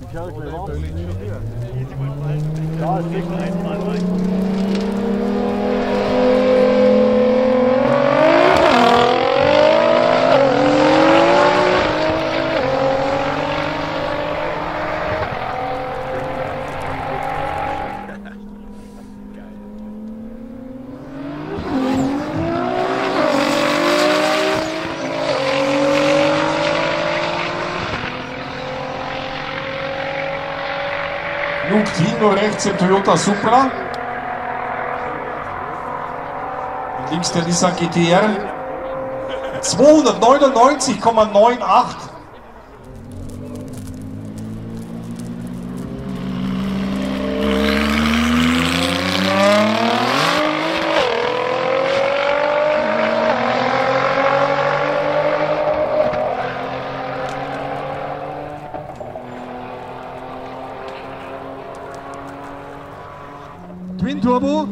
Die Kerl gleich raus. Ja, es geht einmal rein. Tino rechts im Toyota Supra und links der Nissan GT-R 299,98. Twin Turbo.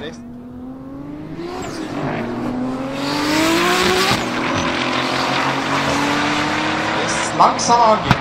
Lässt langsam angehen.